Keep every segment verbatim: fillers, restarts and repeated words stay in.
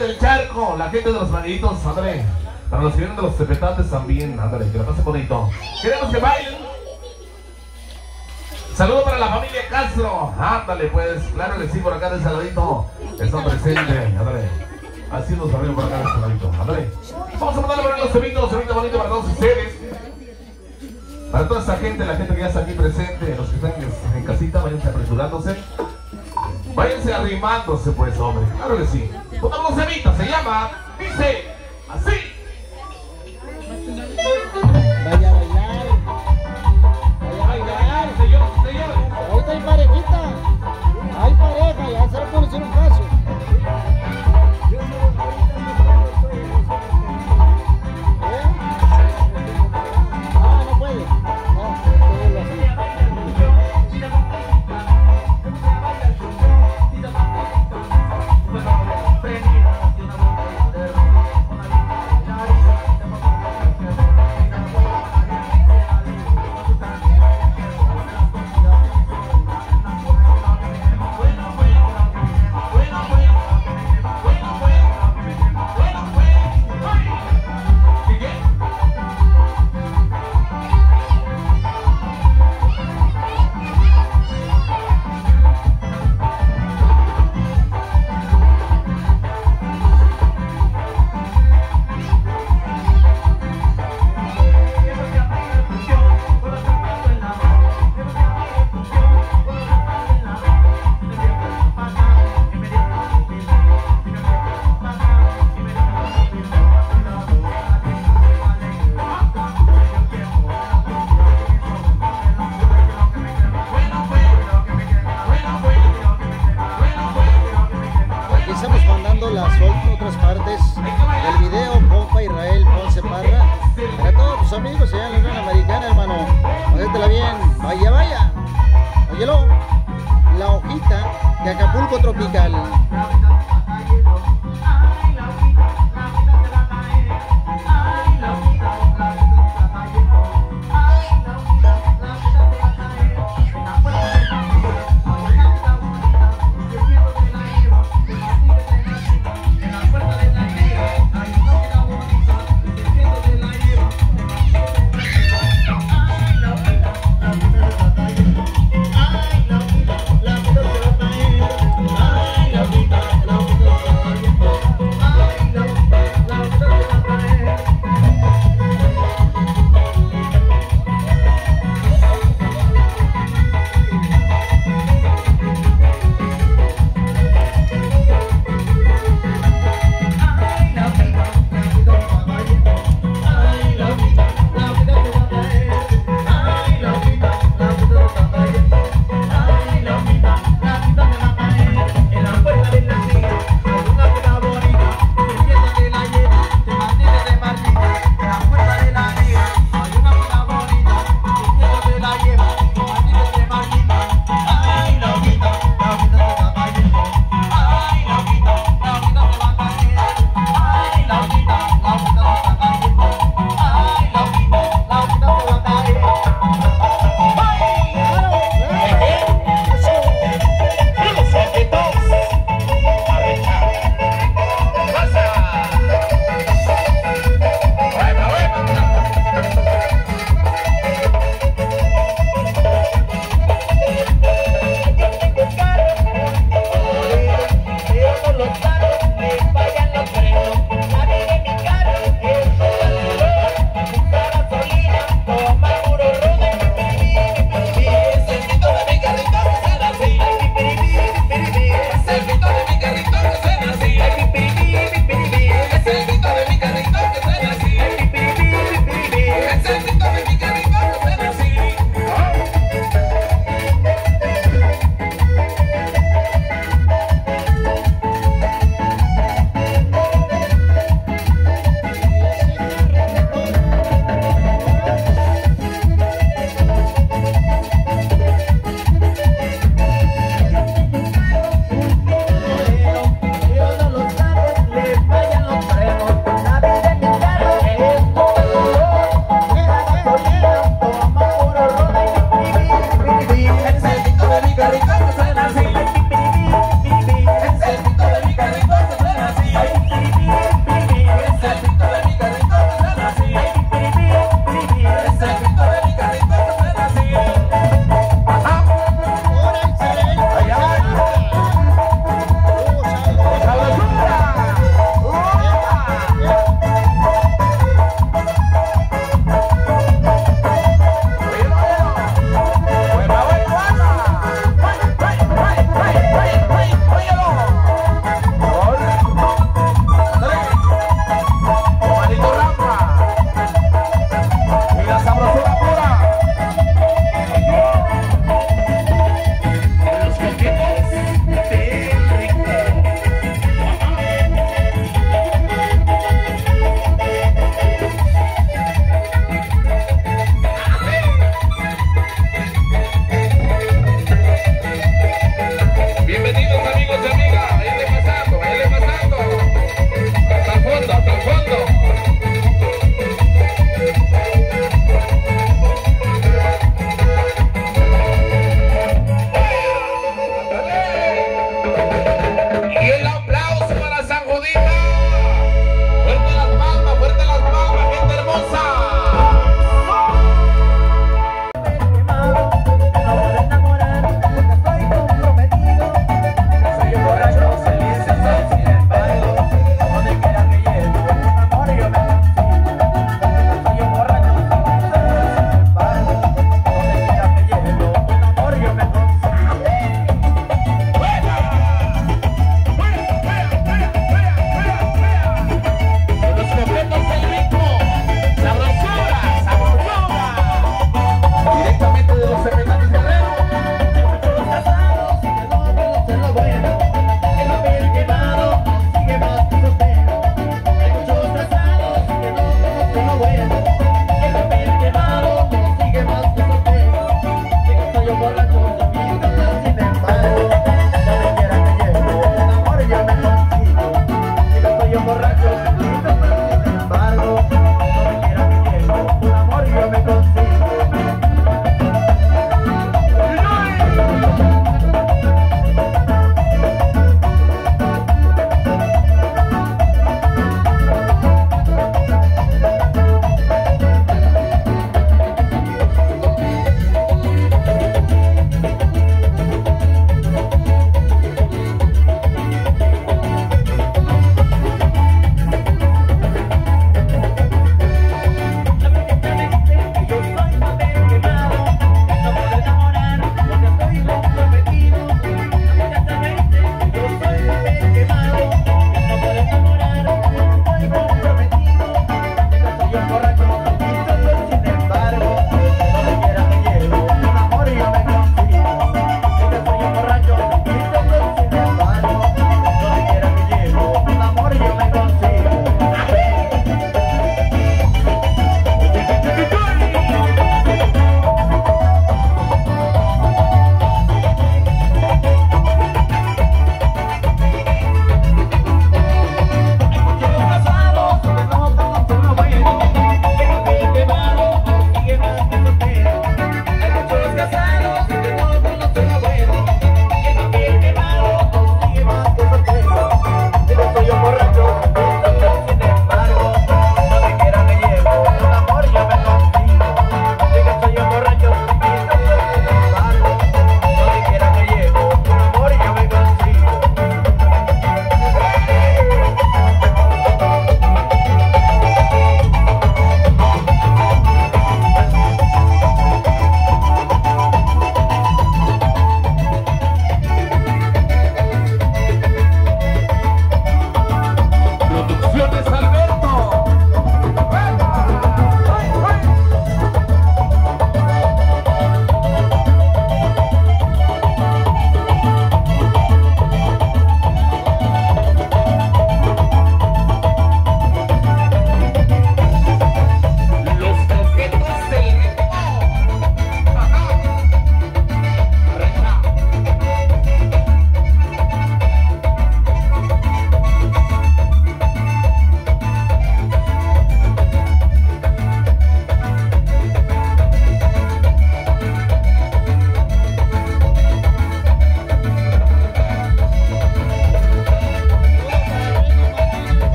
del charco, la gente de los manitos, ándale. Para los que vienen de los cepetantes también, ándale, que la pase bonito. Queremos que bailen. Saludo para la familia Castro, ándale pues, claro que sí, por acá de Saladito están presentes, ándale. Así nos abrimos por acá de Saladito, ándale. Vamos a mandarle para los cebitos, cebito bonito para todos ustedes. Para toda esa gente, la gente que ya está aquí presente, los que están en, en casita, váyanse apresurándose. Váyanse arrimándose pues, hombre, claro que sí. Pongamos los cebitos, se llama, dice, así. Vaya, bailar. Vaya, bailar, señor, señor. Ahorita hay parejita. Hay pareja, ya se va a conocer un caso. I love you.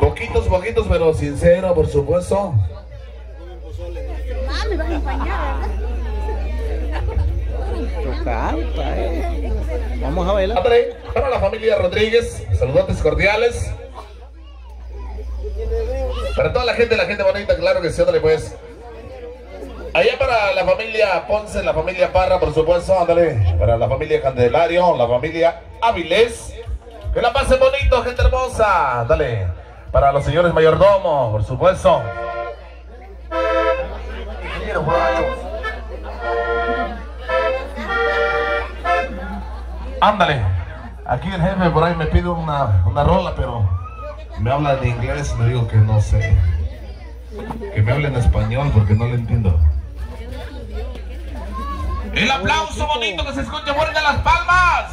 ¡Gózale, sincero, por supuesto. Mami, vas a empañar, ¿verdad? Vamos a bailar. Para la familia Rodríguez, saludantes cordiales. Para toda la gente, la gente bonita, claro que sí, ándale pues. Allá para la familia Ponce, la familia Parra, por supuesto, ándale. Para la familia Candelario, la familia Áviles. Que la pasen bonito, gente hermosa, ándale. Para los señores mayordomos, por supuesto. Ándale. Aquí el jefe por ahí me pide una, una rola, pero me habla en inglés, le digo que no sé. Que me hable en español porque no le entiendo. El aplauso bonito que se escucha fuera de Las Palmas.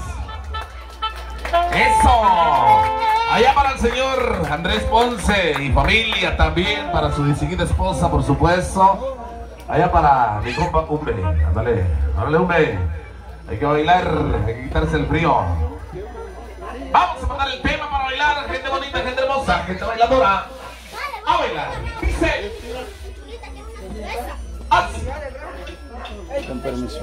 Eso. Allá para el señor Andrés Ponce y familia también, para su distinguida esposa, por supuesto. Allá para mi compa Umbe, ándale, ándale Umbe. Hay que bailar, hay que quitarse el frío. Vamos a mandar el tema para bailar, gente bonita, gente hermosa, gente bailadora. A bailar, dice. Con permiso.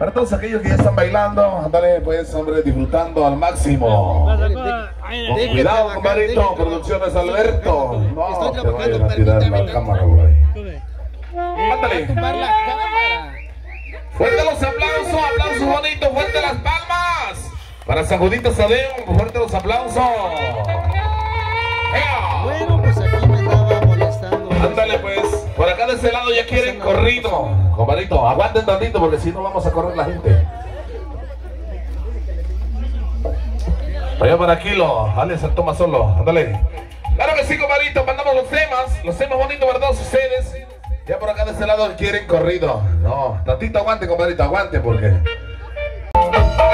Para todos aquellos que ya están bailando, andale pues, hombre, disfrutando al máximo. Con cuidado, compadrito, Producciones Alberto. No, te vayan a tirar la cámara, güey. Ándale. Fuerte los aplausos, aplausos bonitos, fuerte las palmas. Para San Judito Sadeo, fuerte los aplausos. Bueno, pues aquí me estaba molestando. Ándale pues. Por acá de ese lado ya quieren corrido. Compadrito, aguanten tantito porque si no vamos a correr la gente. Allá por aquí lo, Áviles se toma solo, ándale. Claro que sí, compadrito, mandamos los temas, los temas bonitos para todos ustedes. Ya por acá de ese lado quieren corrido. No, tantito aguante, compadrito, aguante porque... ¡Gracias!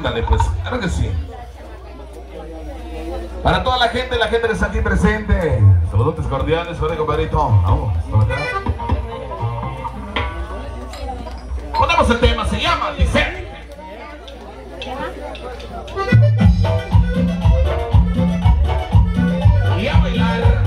Ándale pues, claro que sí. Para toda la gente, la gente que está aquí presente, saludos cordiales, suerte compadrito. Vamos, ponemos el tema, se llama, dice. Y a bailar.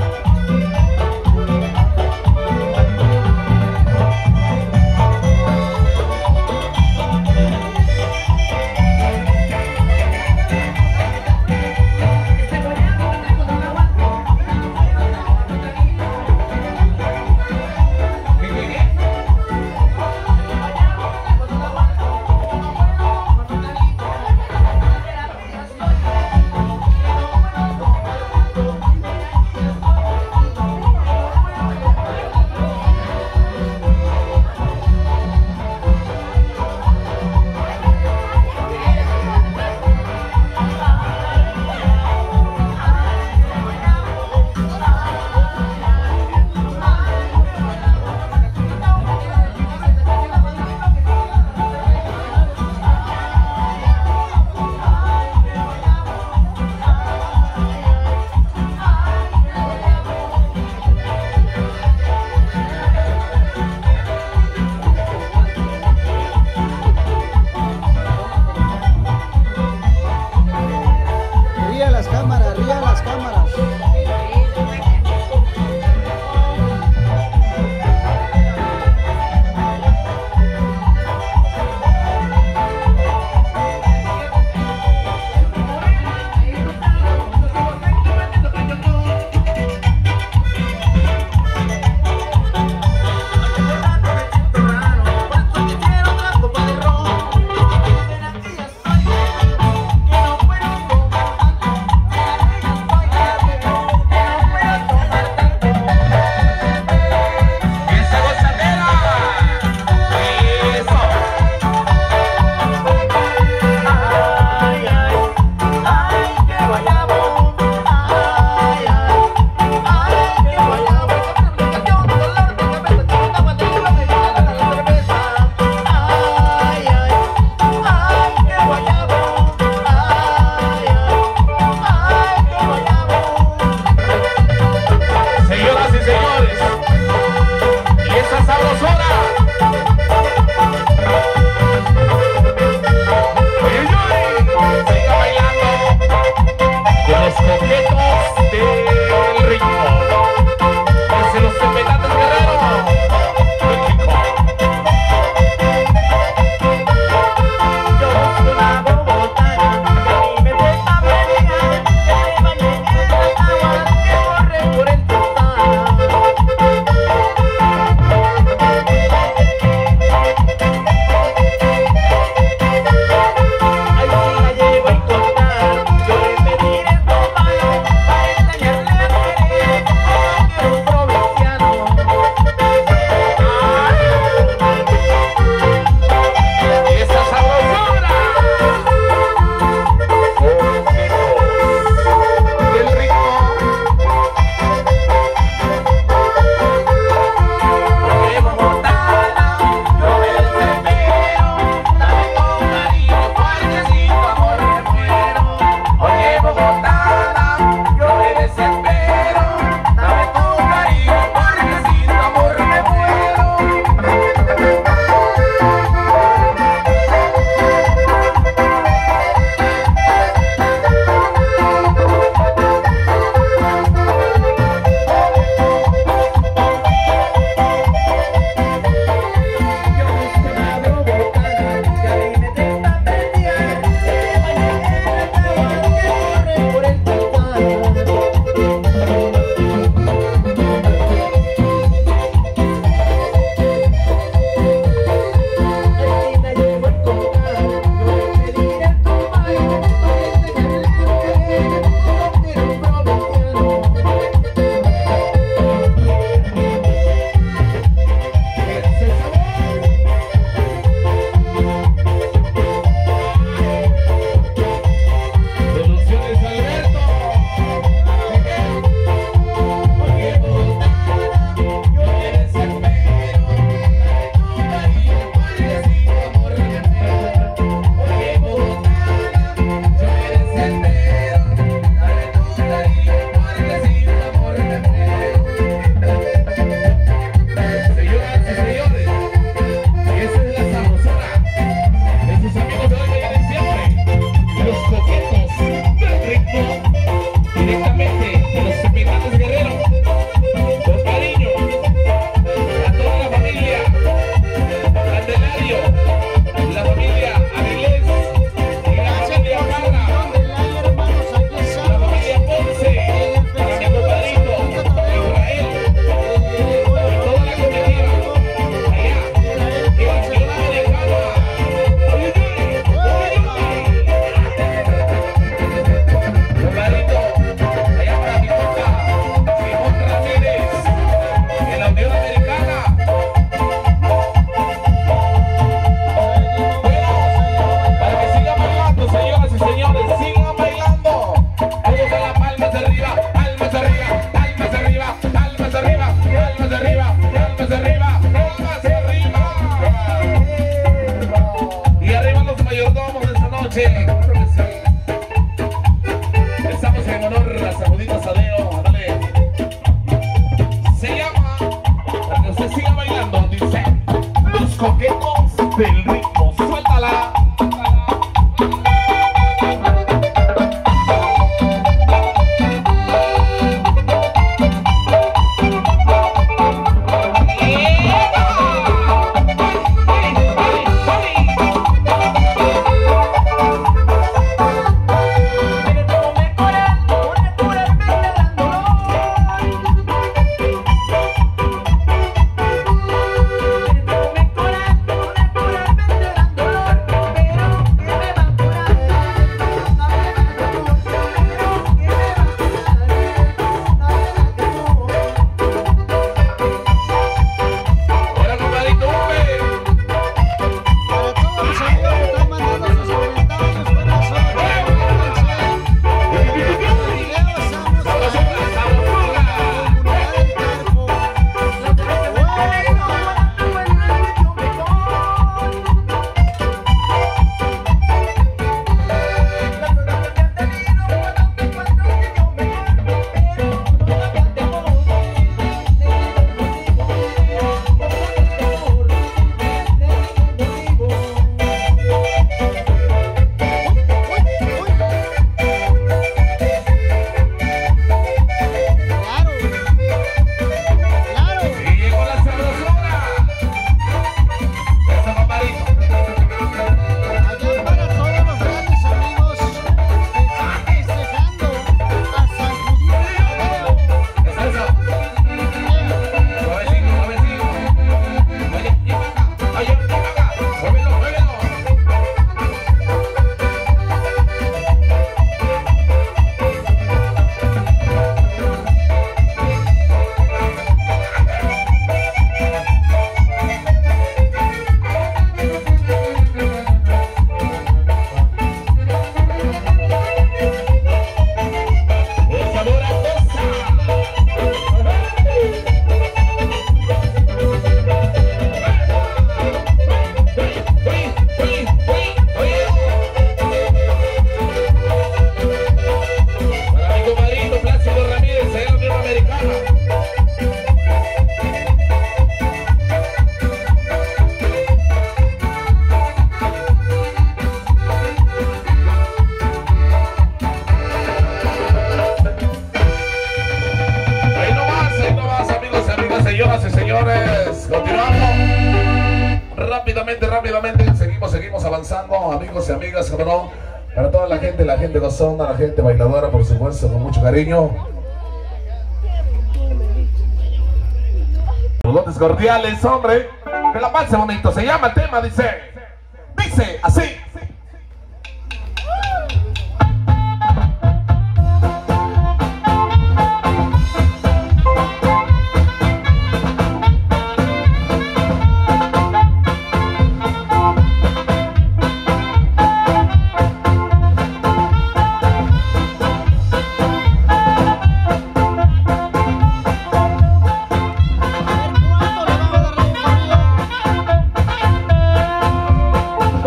Ponce sigue bailando, dice, los coquetos del ritmo, suéltala. Amigos y amigas, cabrón, para toda la gente, la gente gozona, la gente bailadora, por supuesto, con mucho cariño. Saludos cordiales, hombre, que la pase bonito. Se llama el tema, dice, dice así.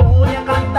Voy a cantar.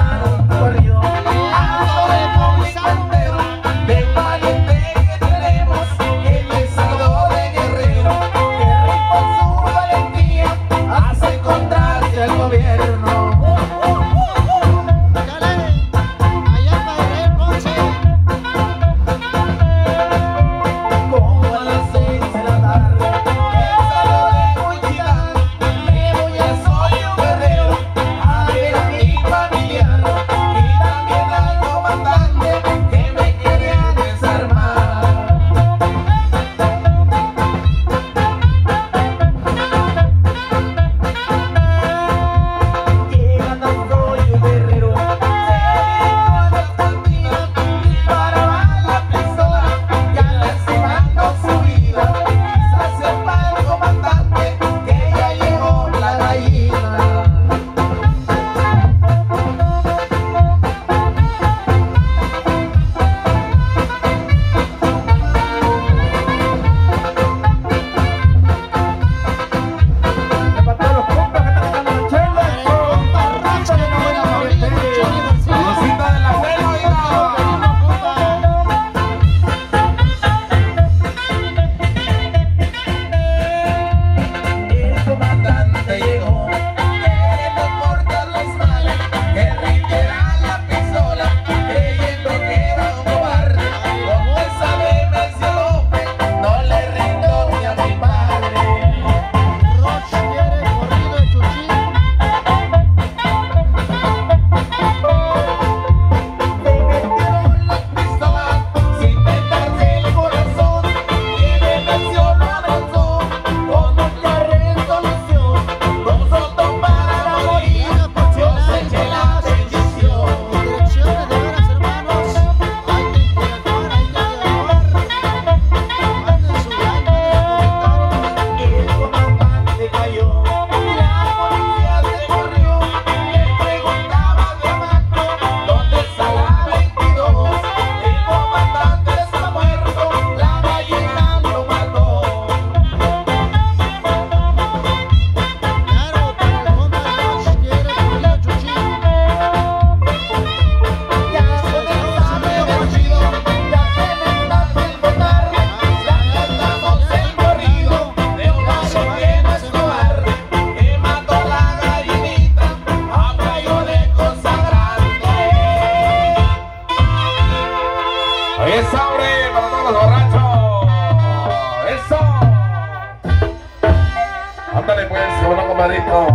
Ándale pues, bueno, comadito.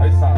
Ahí está.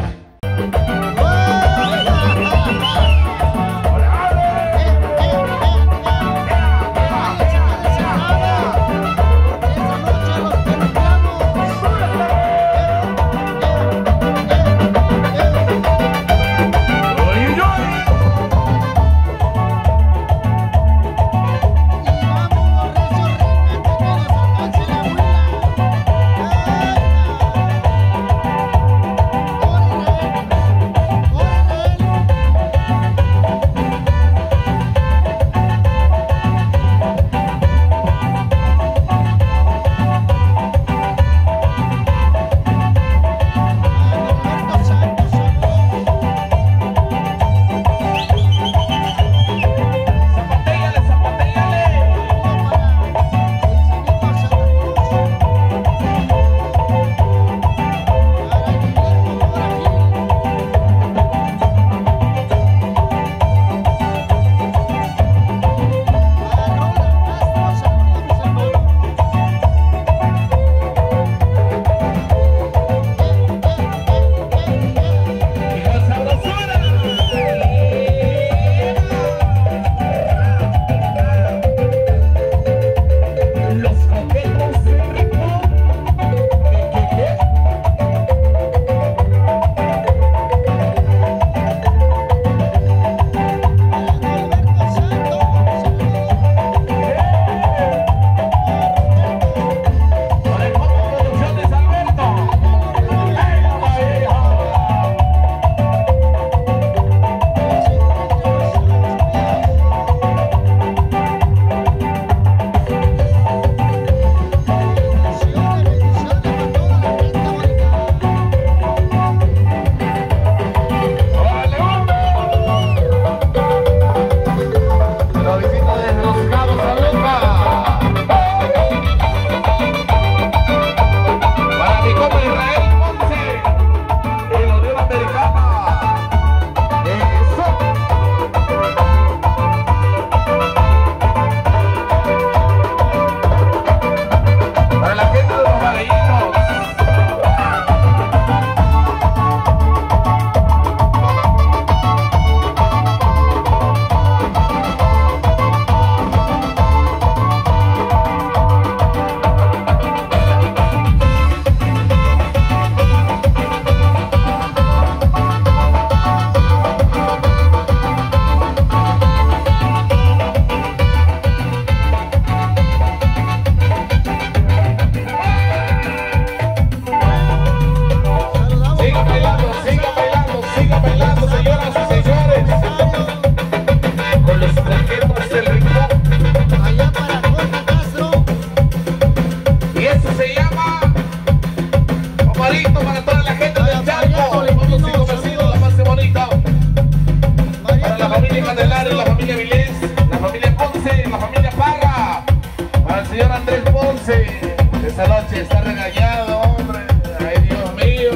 Andrés Ponce, esta noche está regañado, hombre, ay Dios mío.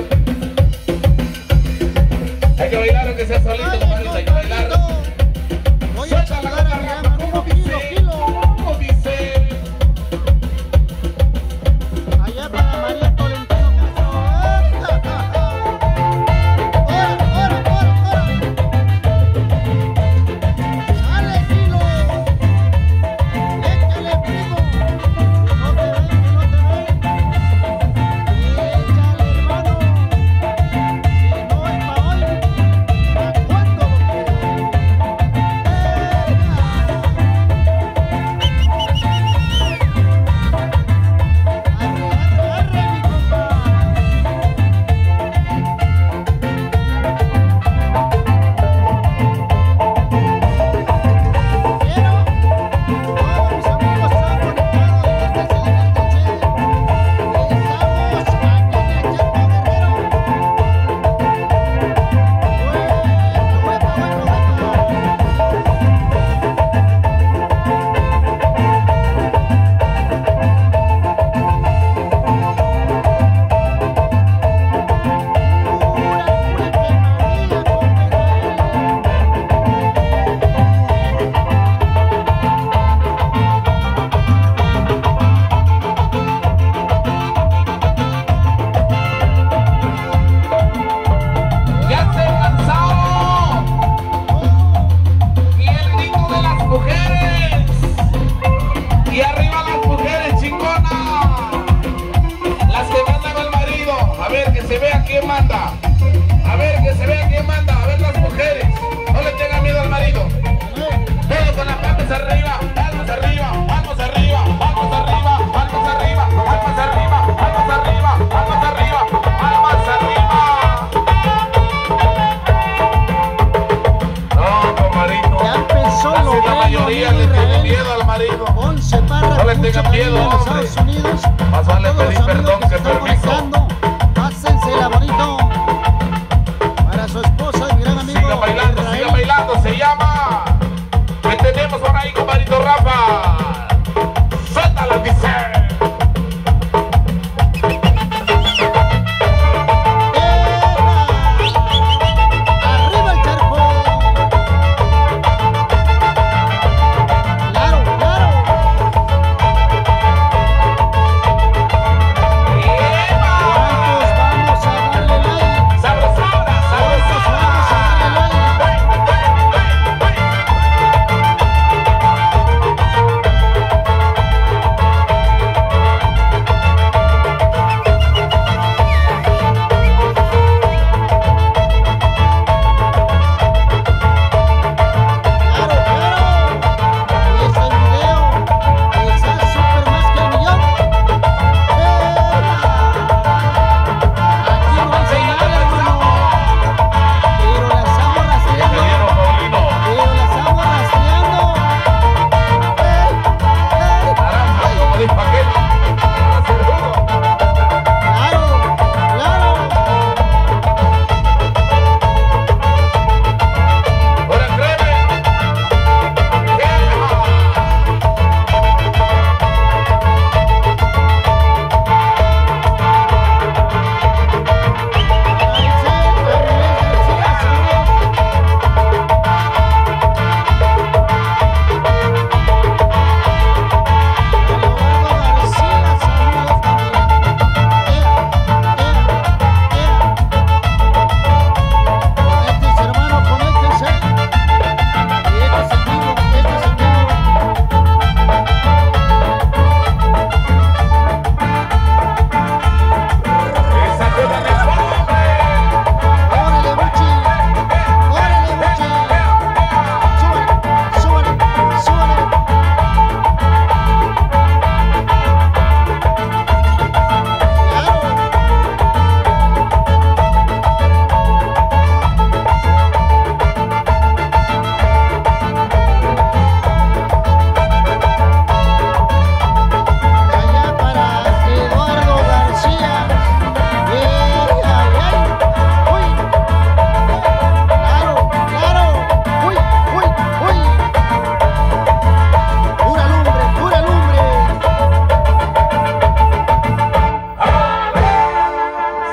Hay que bailar aunque sea solito, ay, compadre, hay que bailar. Suelta la garra, como dice, como dice. Allá para María Tolentino Castro. Ora, ora, ora, ora. Sale, Silo. Échale, primo. Thank you.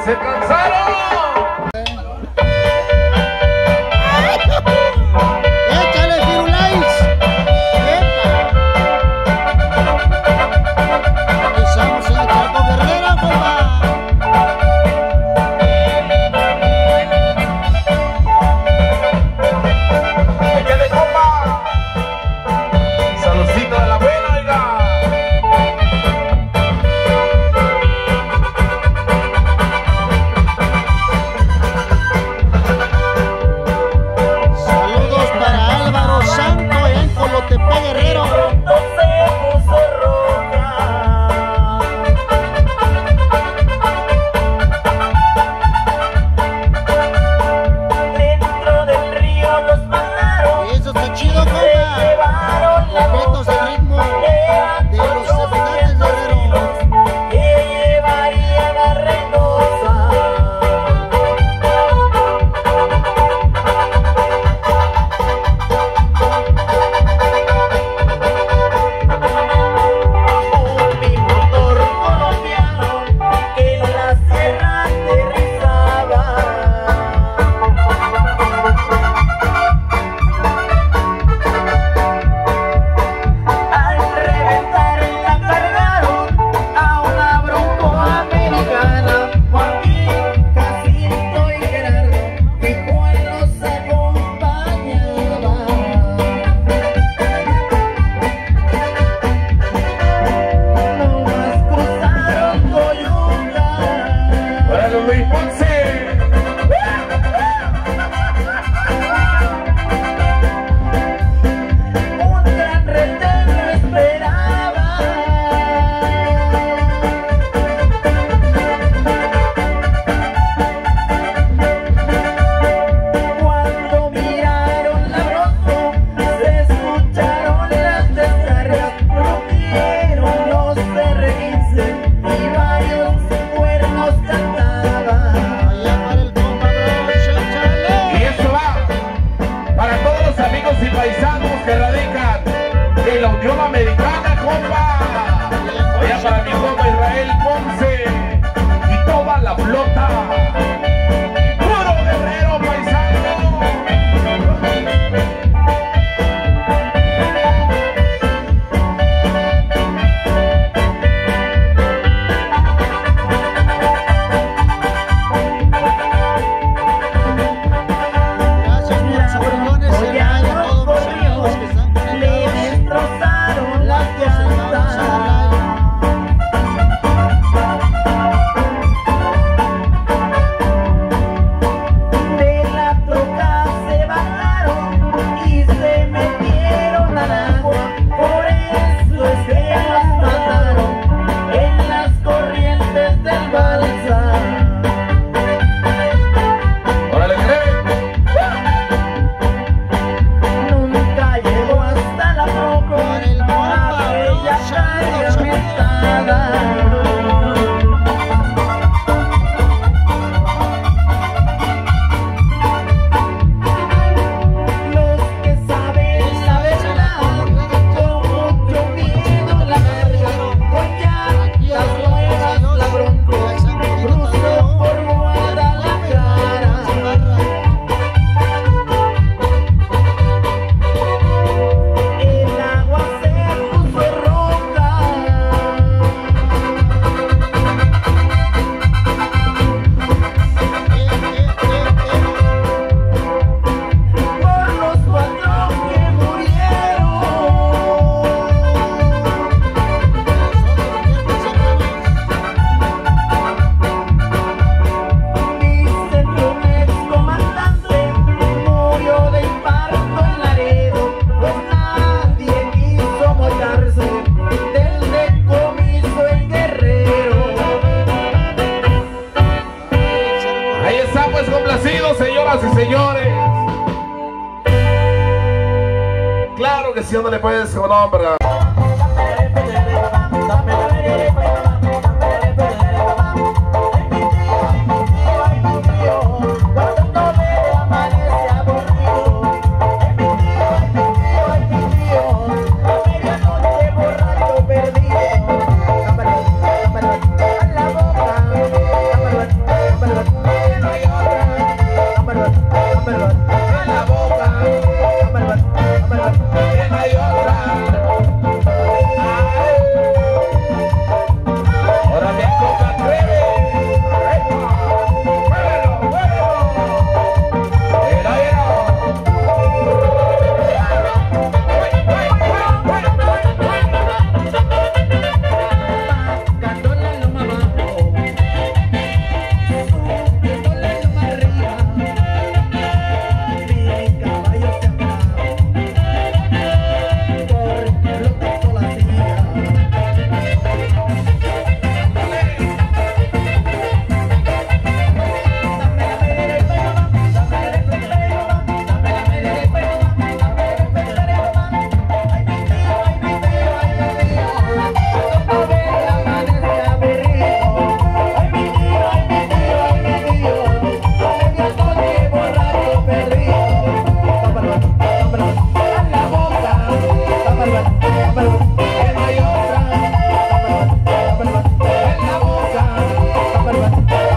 ¡Se cansaron! ¡Échale, Firulais! ¡Empezamos en el campo guerrera, papá! ¡Échale, compa! ¡Saludcita de la buena, oiga! Para Compadrito Luis Ponce,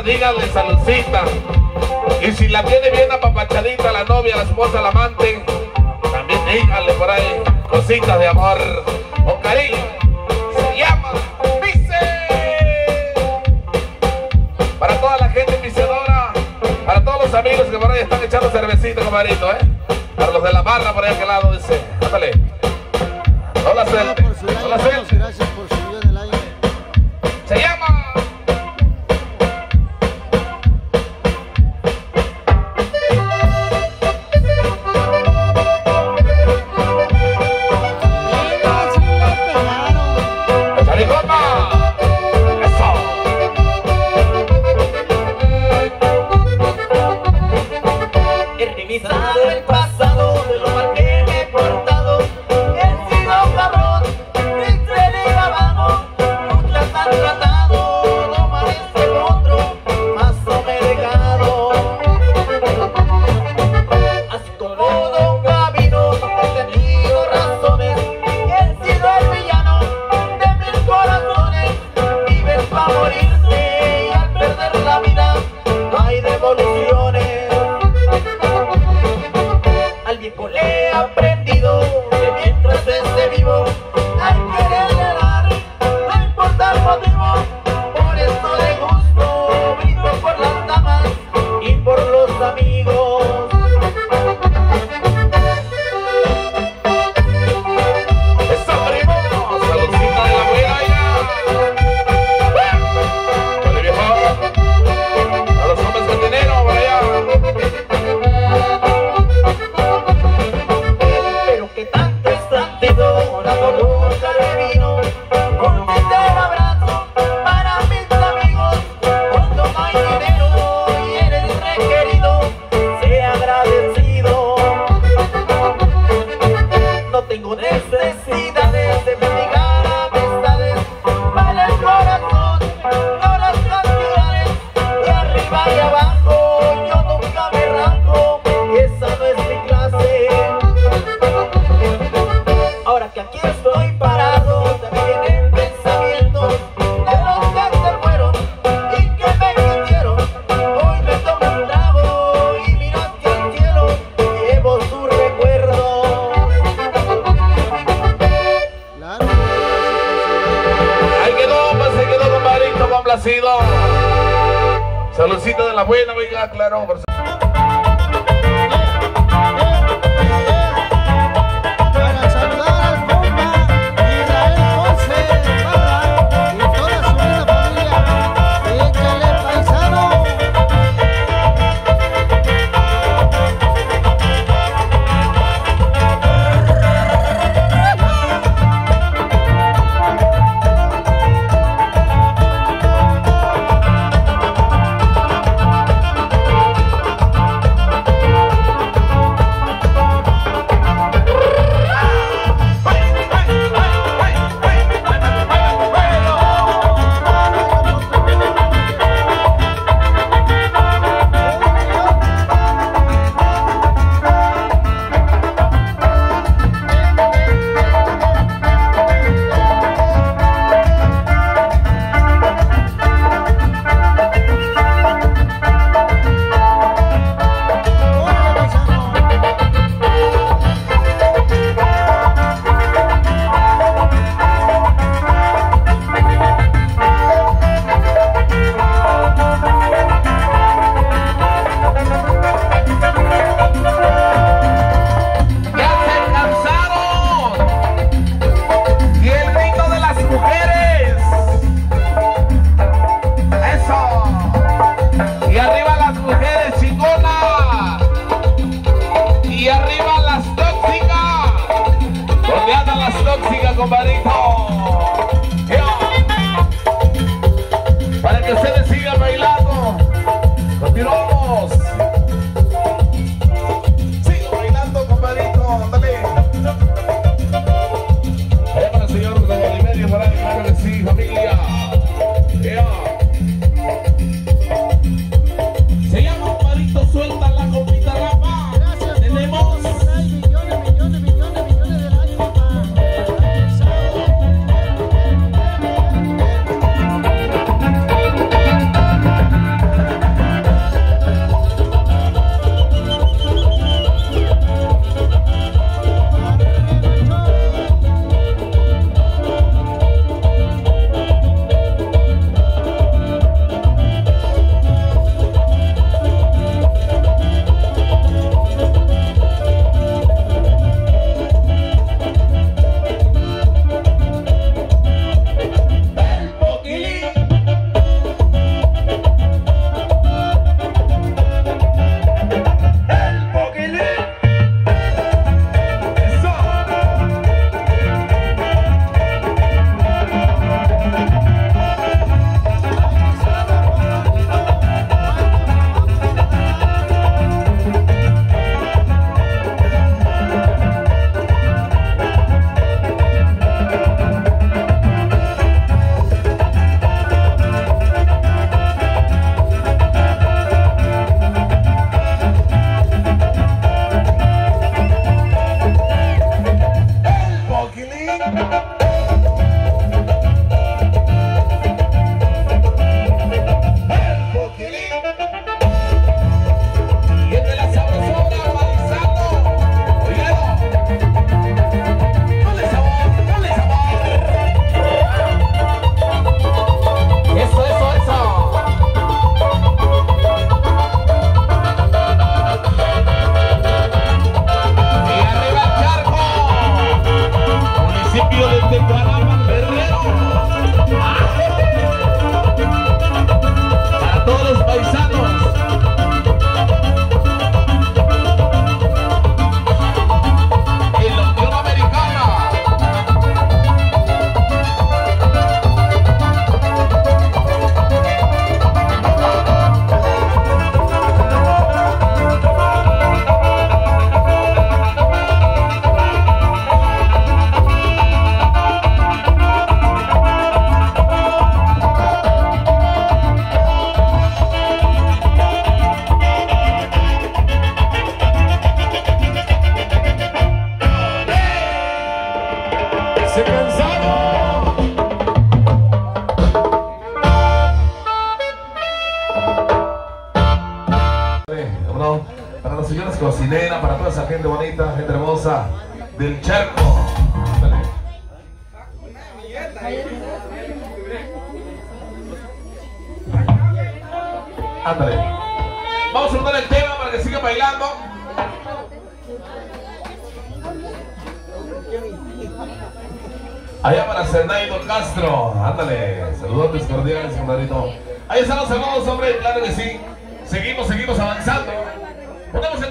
esposa, díganle saludcita. Y si la tiene bien apapachadita, la novia, la esposa, la amante, también díganle por ahí cositas de amor o cariño. Se llama Vice. Para toda la gente vicedora, para todos los amigos que por ahí están echando cervecita, compadrito, ¿eh? Para los de la barra por ahí aquel lado, dice. Ándale. No la suelte. No la suelte. Gracias por su vida en el aire. Se llama. Saludcita de la buena, oiga, claro. Para saludar al compa Israel Ponce, Parra, y toda su buena familia. Échale, paisano. Millones, millones, millones de años, papá. se cansaron. Para las señoras cocineras, para toda esa gente bonita, gente hermosa del charco. Ándale. Vamos a soltar el tema para que siga bailando. Allá para Cernaido Castro, ándale, saludos cordiales, compadrito. Ahí están los saludos, hombre, claro que sí. Seguimos, seguimos avanzando. Ponemos el... ¡Vamos!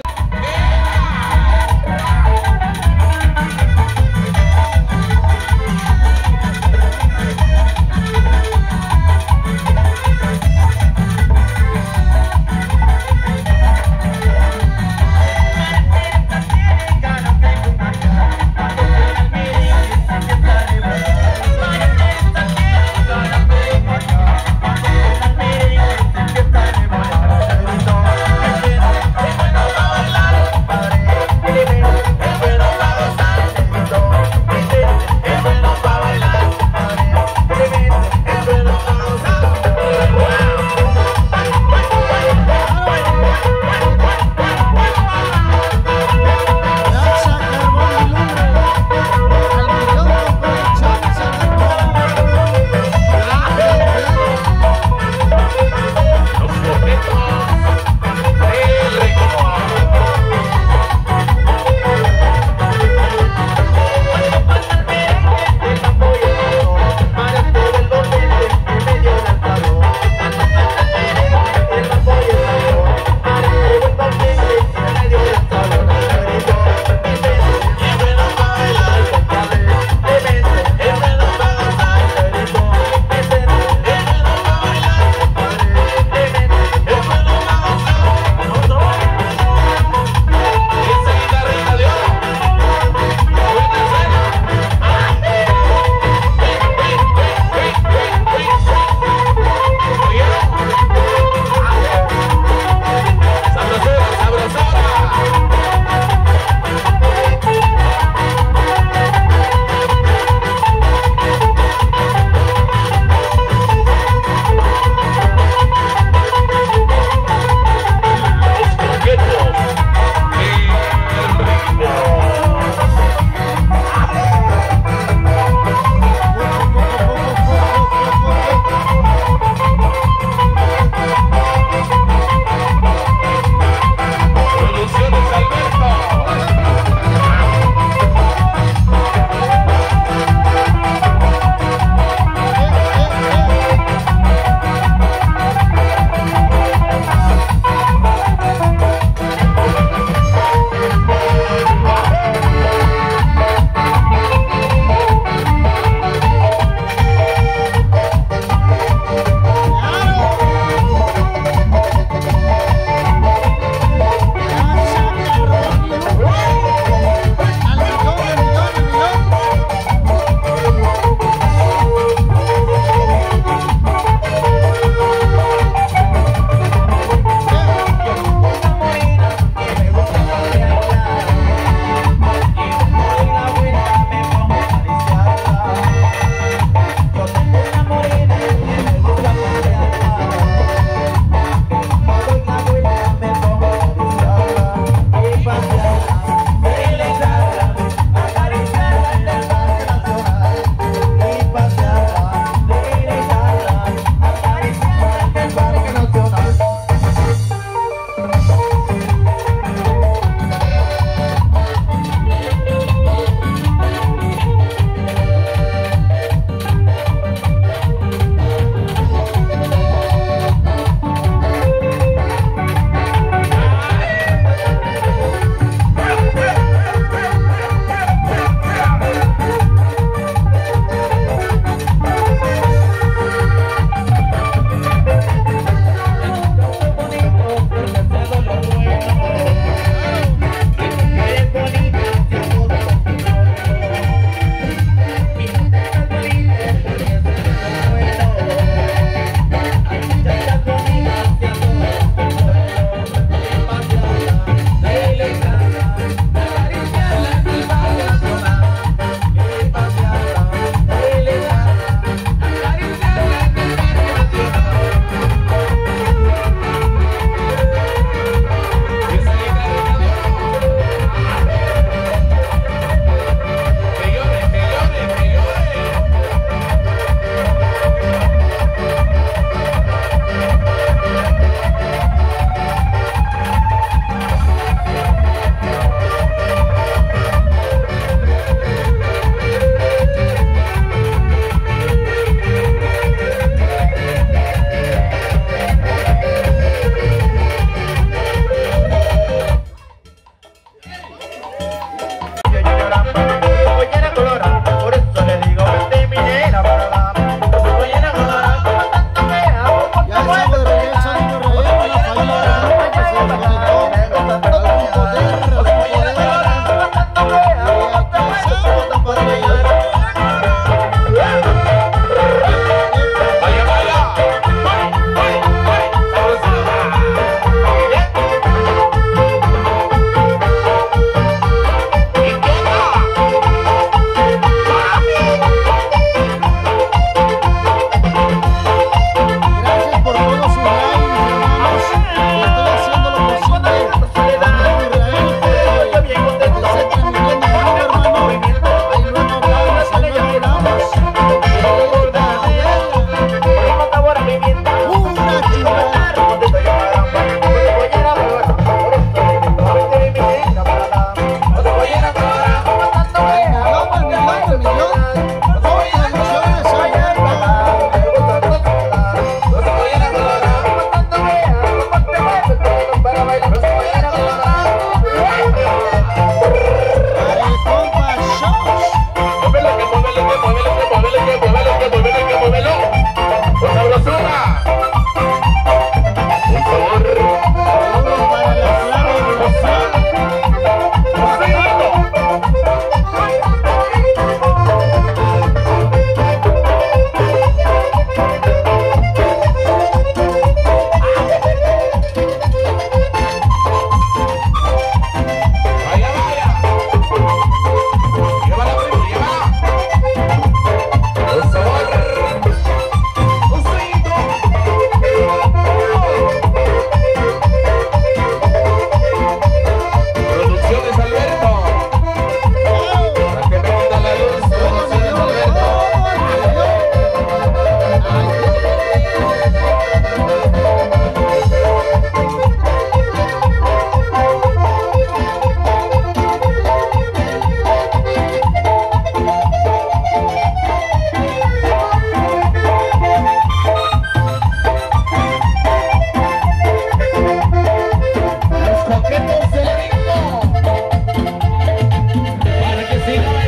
Porque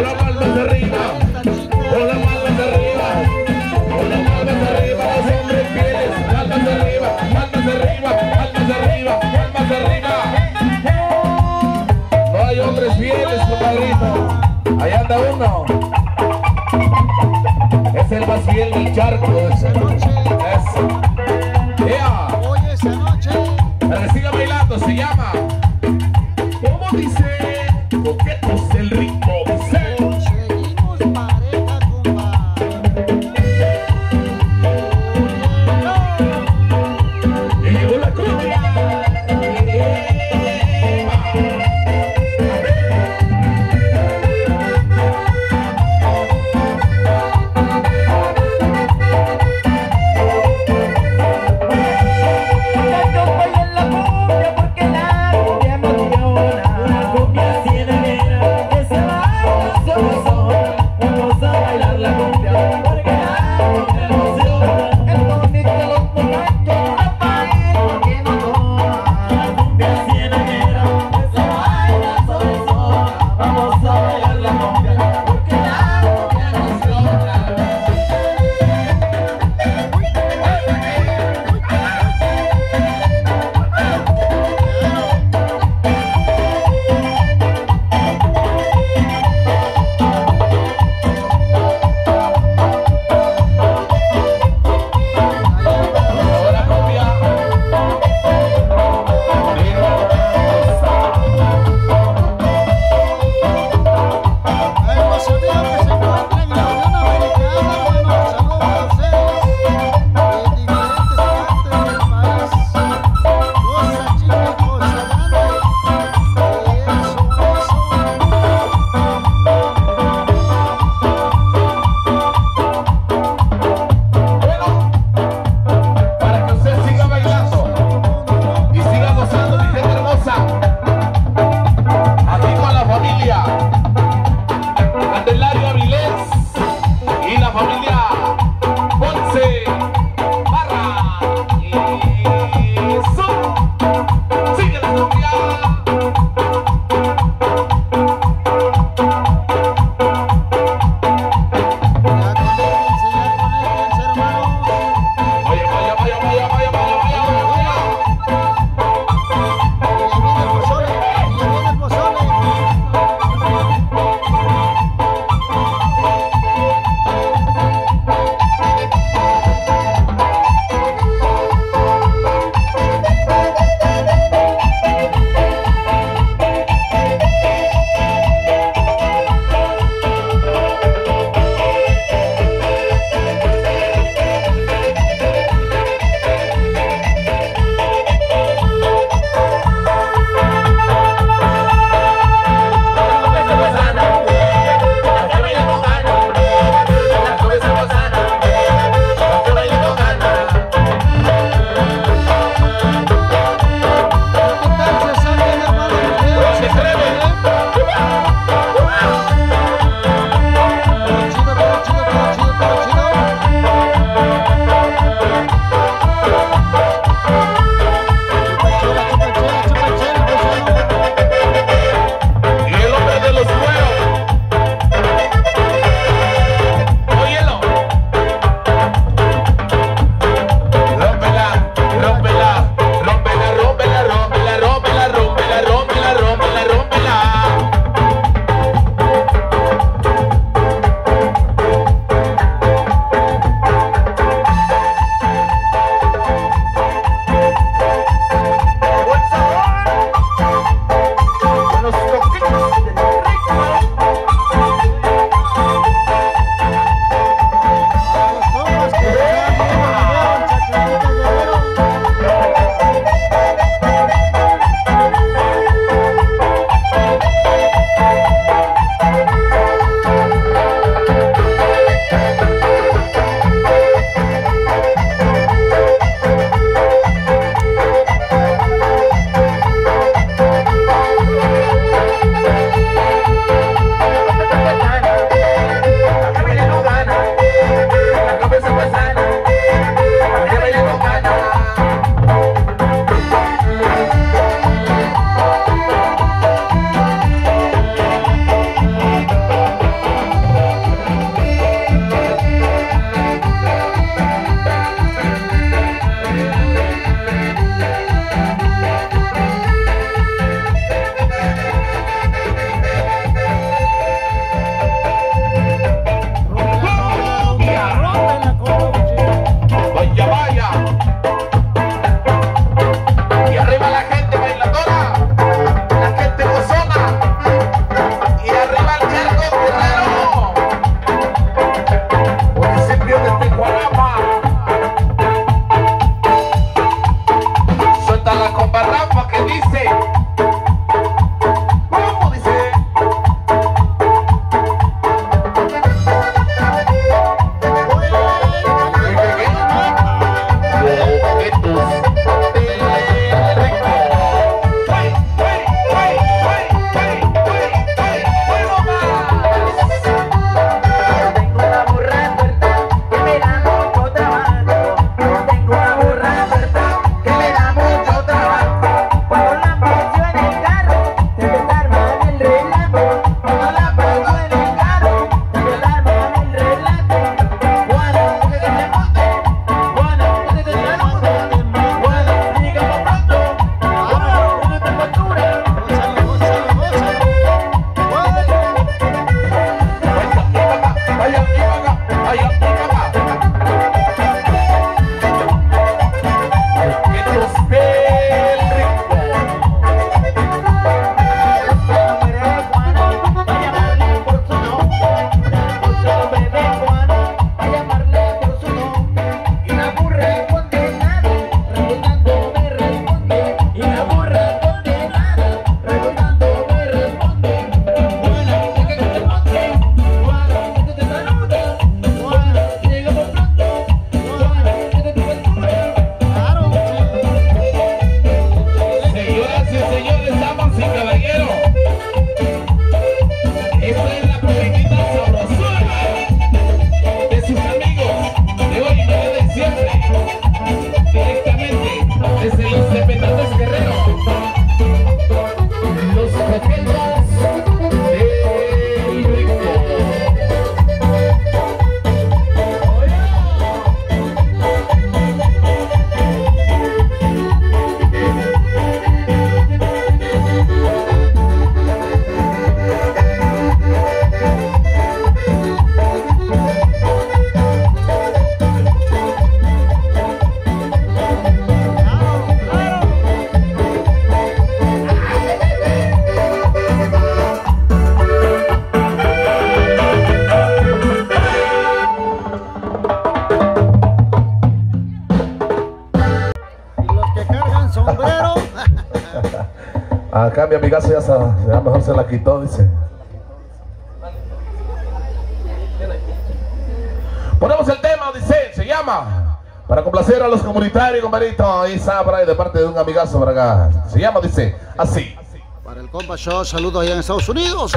la cambia, mi casa ya, se, ya mejor se la quitó, dice. Ponemos el tema, dice, se llama para complacer a los comunitarios, compadrito. Ahí sabrá, de parte de un amigazo para acá. Se llama, dice, así. Para el compa, yo saludo allá en Estados Unidos.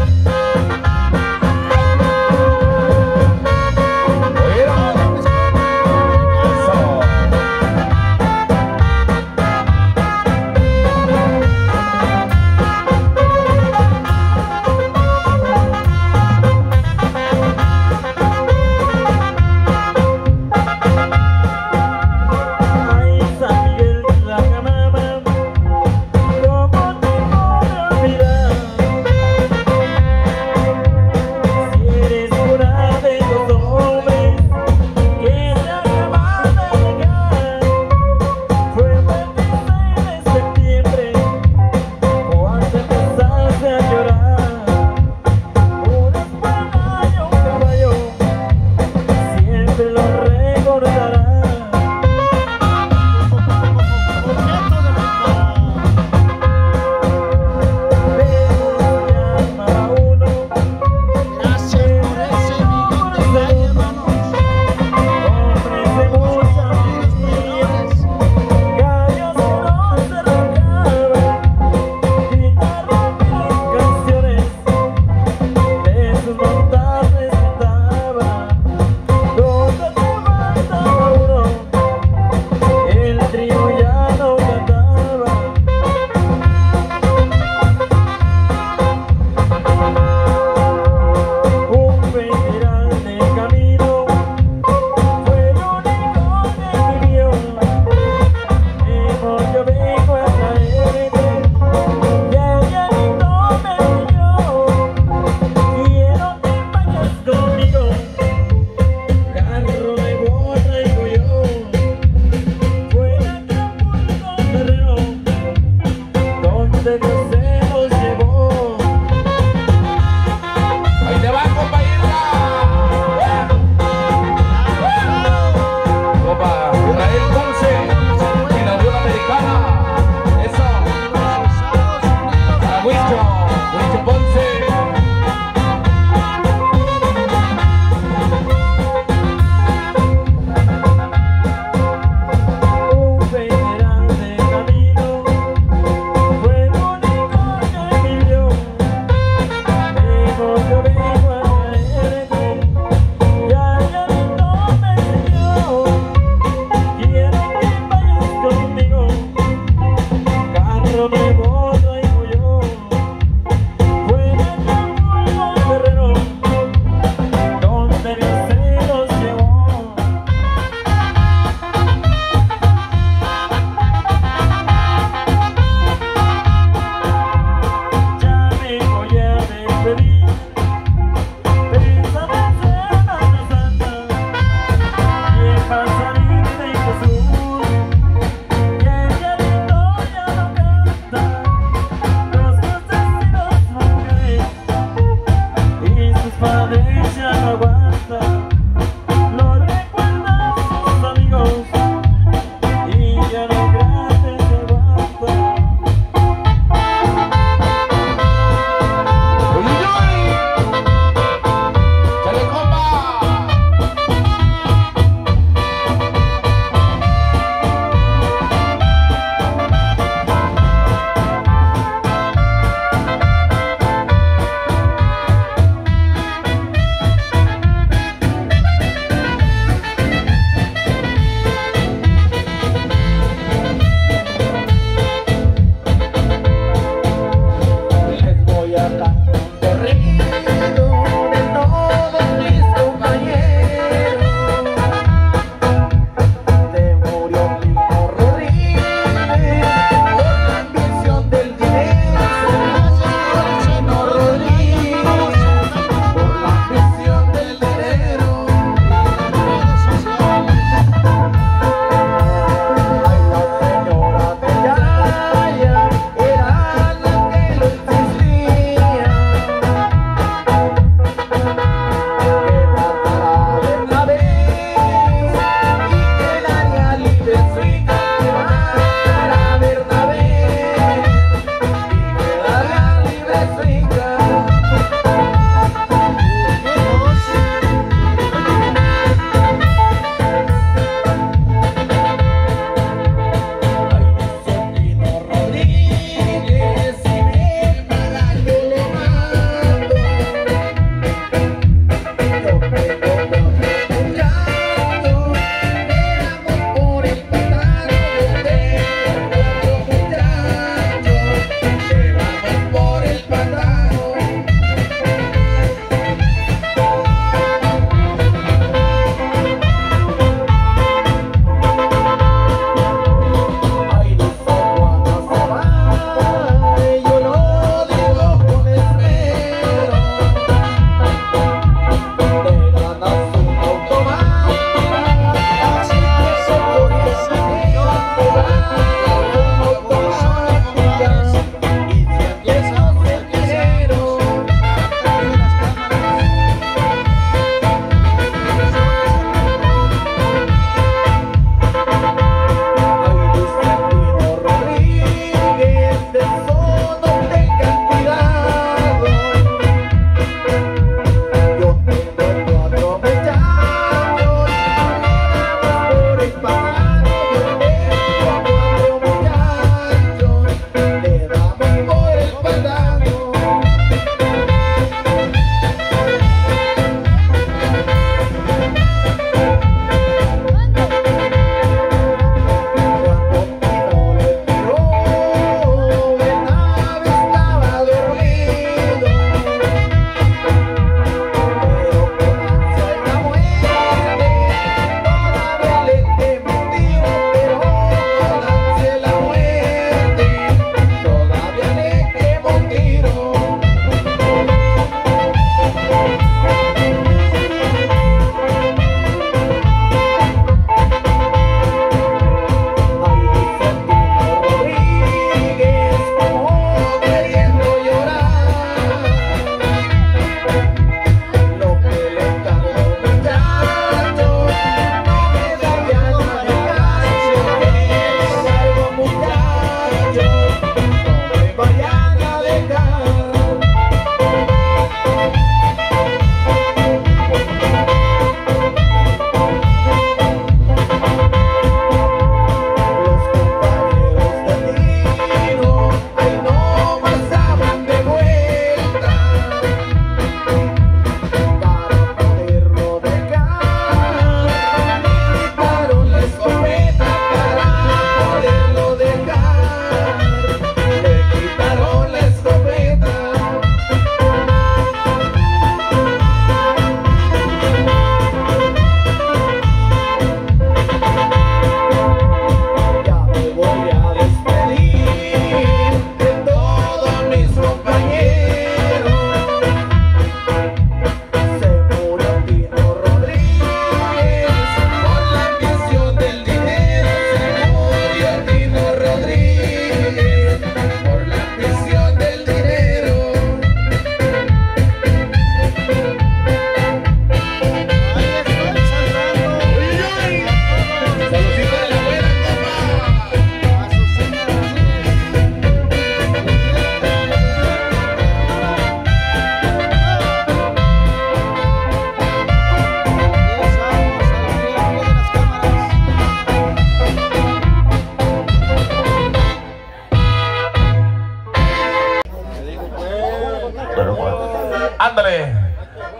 Ándale,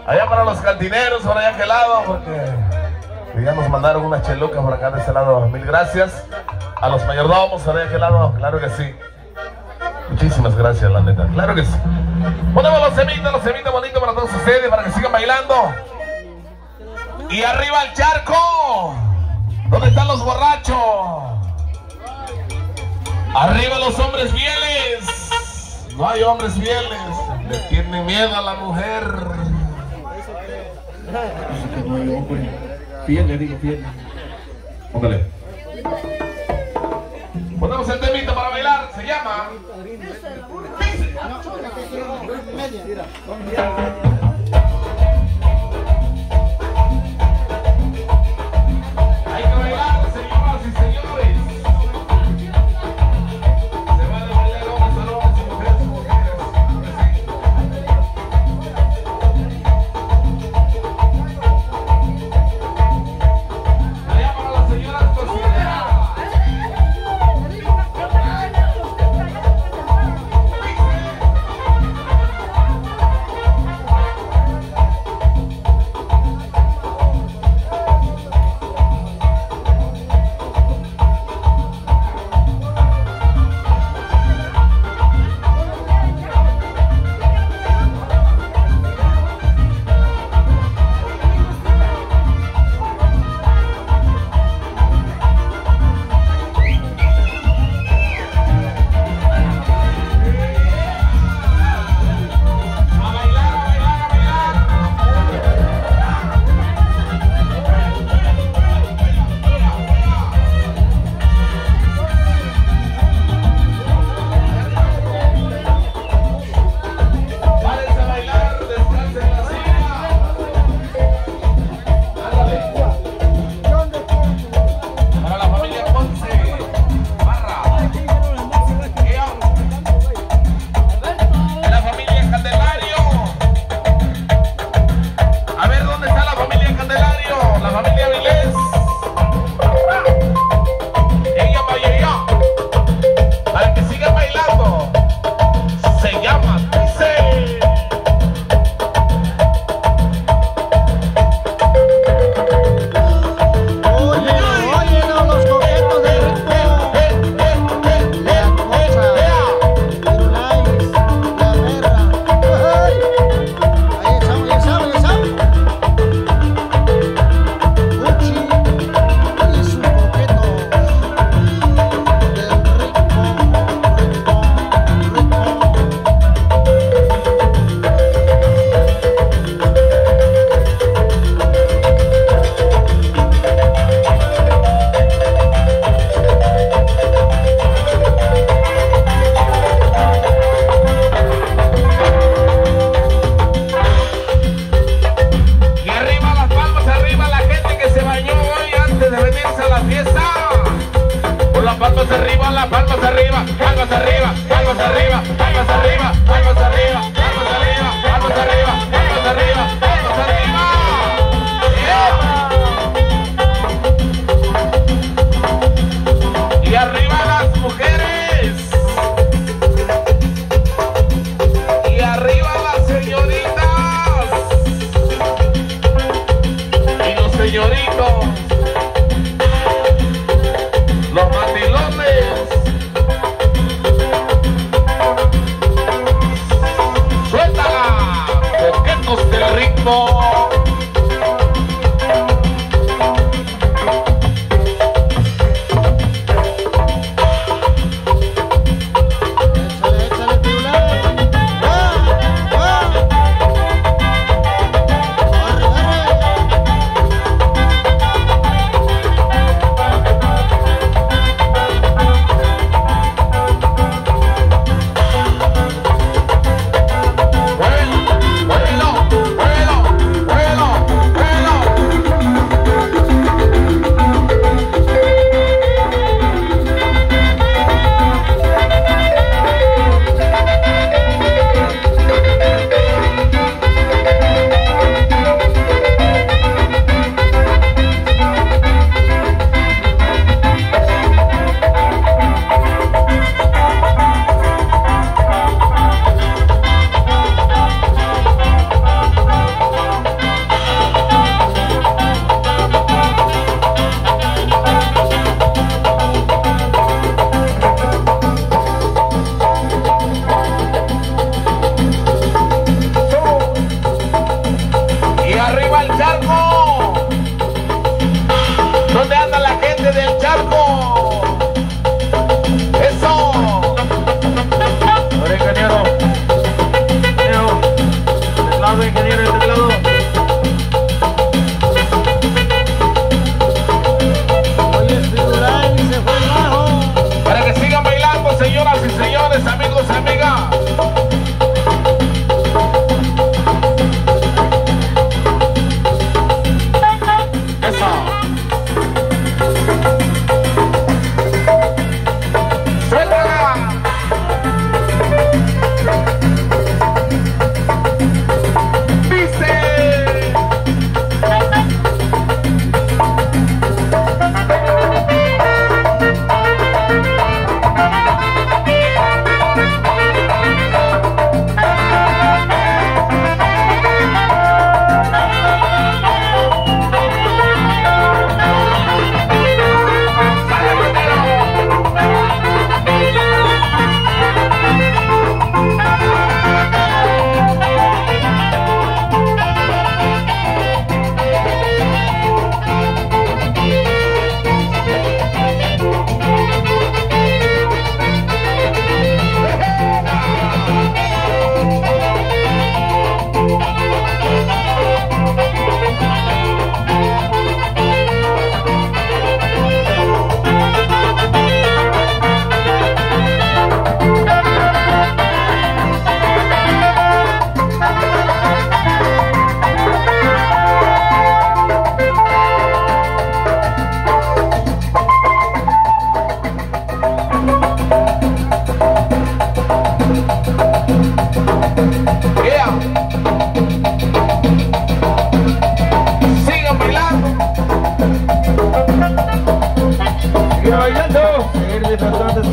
allá para los cantineros, por allá a aquel lado, porque ya nos mandaron una cheluca por acá de ese lado. Mil gracias a los mayordomos, por allá a aquel lado, claro que sí. Muchísimas gracias, la neta, claro que sí. Ponemos los semitas, los semitas bonitos para todos ustedes, para que sigan bailando. Y arriba el charco, ¿dónde están los borrachos? Arriba los hombres fieles. No hay hombres fieles, le tienen miedo a la mujer. No hay hombre fiel, le digo fiel. Póngale. Ponemos el temito para bailar, se llama. Hay que bailar, señoras y señores. Se van a bailar hombres a hombres, mujeres a mujeres. Allá para las señoras cocineras.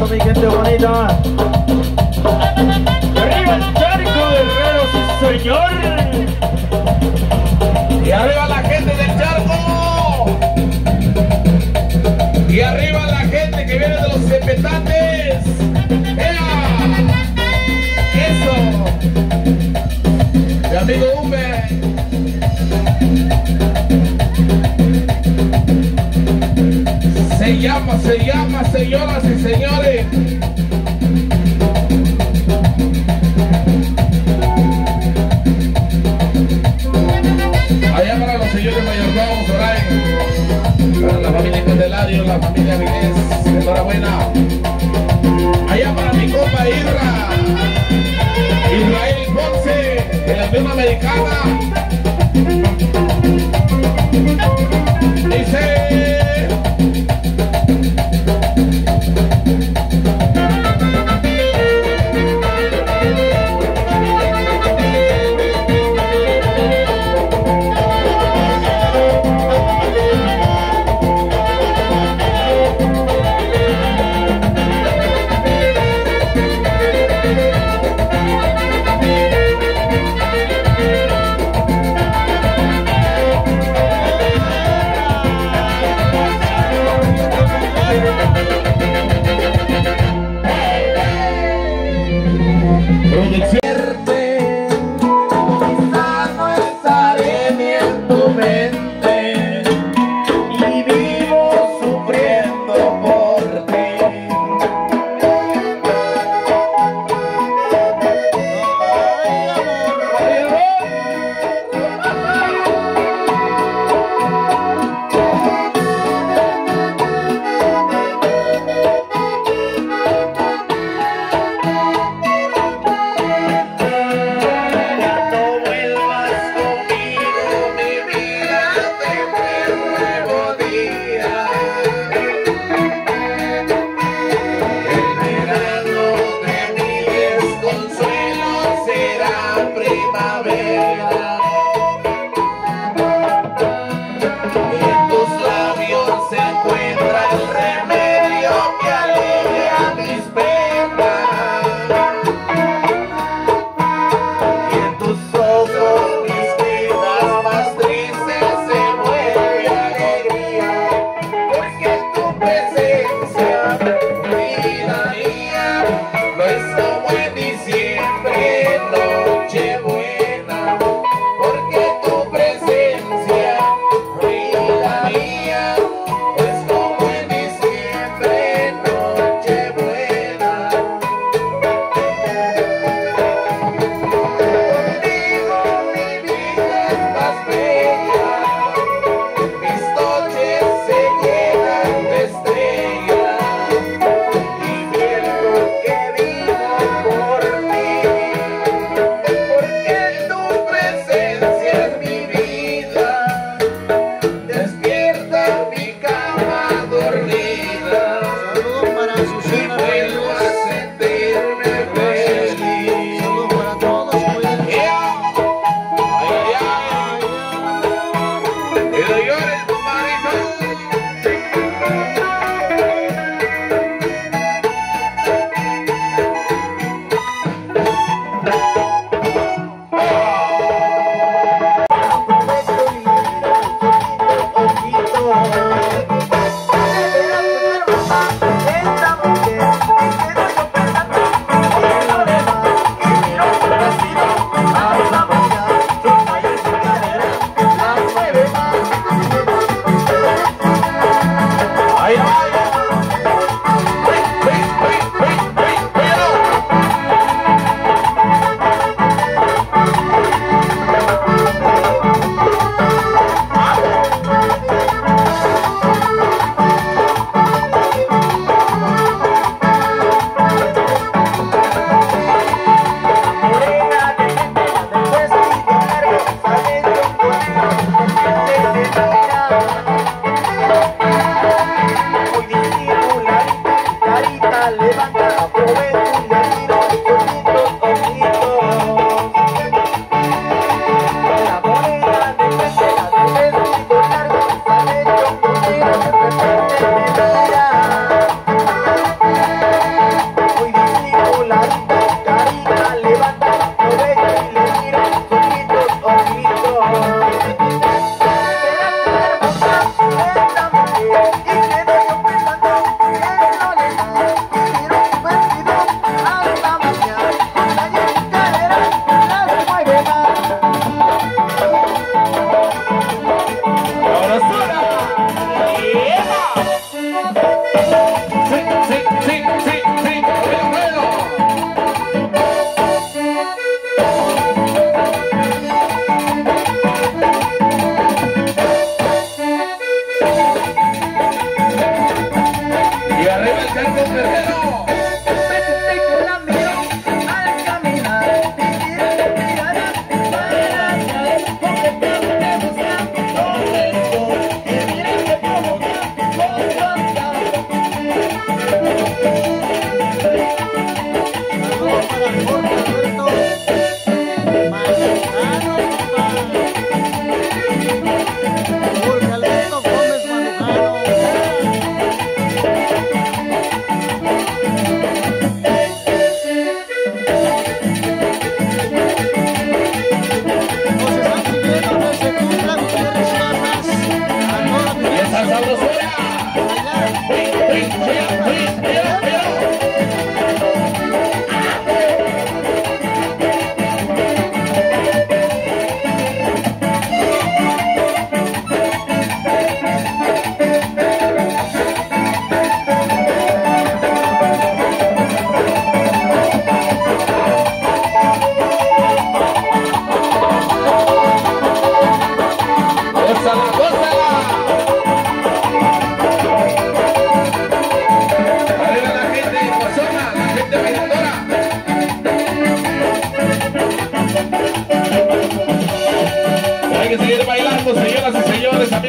eso, mi gente bonita. Arriba el charco del Guerrero, sí señor. Y arriba la gente del charco. Y arriba la gente que viene de los Cepetantes. ¡Ea! ¡Eso! Mi amigo Umbe. Se llama, se llama, señoras y señores. Allá para los señores mayordomos, right? Para la familia Candelario, la familia Vénés, enhorabuena. Allá para mi compa Irra, Israel Ponce, de la firma americana. Dice...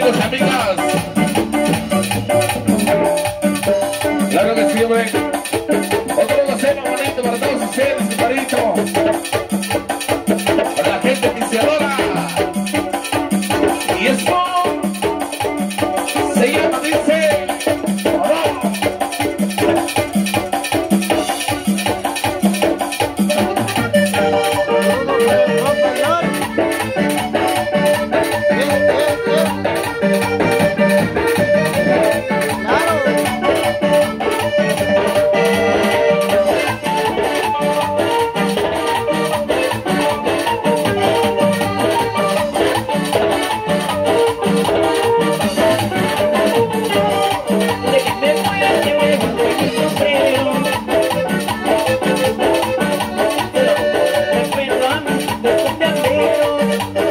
amigos, amigas. Claro que sí, hombre. Otro gocero bonito para todos ustedes, compadrito. Para la gente que se adora. Y esto se llama, dice, ¡Gracias!